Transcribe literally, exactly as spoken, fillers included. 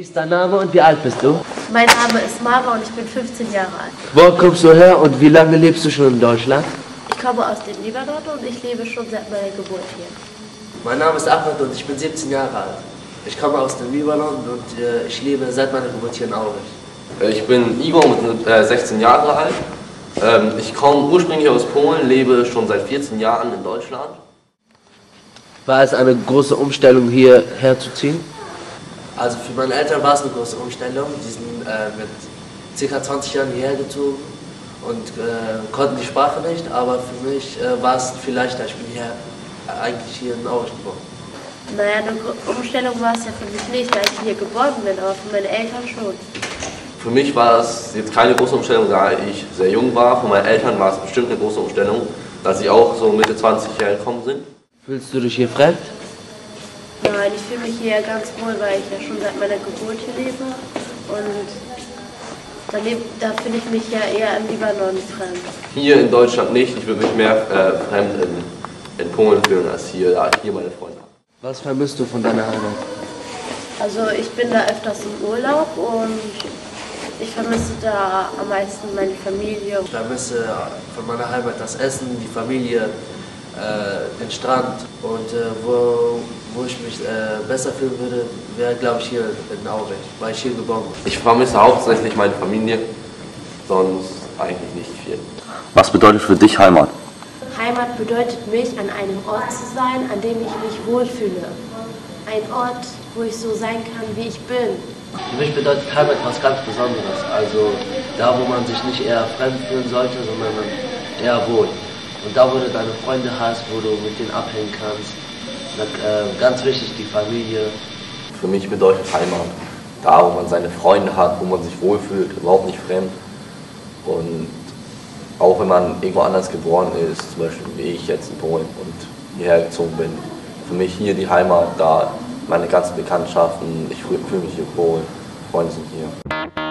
Wie ist dein Name und wie alt bist du? Mein Name ist Mara und ich bin fünfzehn Jahre alt. Wo kommst du her und wie lange lebst du schon in Deutschland? Ich komme aus dem Libanon und ich lebe schon seit meiner Geburt hier. Mein Name ist Ahmed und ich bin siebzehn Jahre alt. Ich komme aus dem Libanon und äh, ich lebe seit meiner Geburt hier in Aurich. Ich bin Igor mit äh, sechzehn Jahre alt. Ähm, ich komme ursprünglich aus Polen, lebe schon seit vierzehn Jahren in Deutschland. War es eine große Umstellung, hierher zu ziehen? Also für meine Eltern war es eine große Umstellung. Die sind äh, mit ca. zwanzig Jahren hierher gezogen und äh, konnten die Sprache nicht. Aber für mich äh, war es viel leichter. Ich bin hier, äh, eigentlich hier in Aurich geboren. Naja, eine Umstellung war es ja für mich nicht, weil ich hier geboren bin, aber für meine Eltern schon. Für mich war es jetzt keine große Umstellung, da ich sehr jung war. Für meine Eltern war es bestimmt eine große Umstellung, dass sie auch so Mitte zwanzig Jahre gekommen sind. Fühlst du dich hier fremd? Nein, ich fühle mich hier ganz wohl, weil ich ja schon seit meiner Geburt hier lebe. Und da, da fühle ich mich ja eher im Libanon fremd. Hier in Deutschland nicht. Ich würde mich mehr äh, fremd in, in Polen fühlen als hier, da ich hier meine Freunde habe. Was vermisst du von deiner Heimat? Also ich bin da öfters im Urlaub und ich vermisse da am meisten meine Familie. Ich vermisse von meiner Heimat das Essen, die Familie, äh, den Strand. Und äh, wo, wo ich mich äh, besser fühlen würde, wäre, glaube ich, hier in Aurich, weil ich hier geboren bin. Ich vermisse hauptsächlich meine Familie, sonst eigentlich nicht viel. Was bedeutet für dich Heimat? Heimat bedeutet mich, an einem Ort zu sein, an dem ich mich wohlfühle. Ein Ort, wo ich so sein kann, wie ich bin. Für mich bedeutet Heimat was ganz Besonderes. Also da, wo man sich nicht eher fremd fühlen sollte, sondern eher wohl. Und da, wo du deine Freunde hast, wo du mit denen abhängen kannst. Ganz wichtig, die Familie. Für mich bedeutet Heimat da, wo man seine Freunde hat, wo man sich wohlfühlt, überhaupt nicht fremd. Und auch wenn man irgendwo anders geboren ist, zum Beispiel wie ich jetzt in Polen und hierher gezogen bin. Für mich hier die Heimat, da meine ganzen Bekanntschaften, ich fühle mich hier wohl, Freunde sind hier.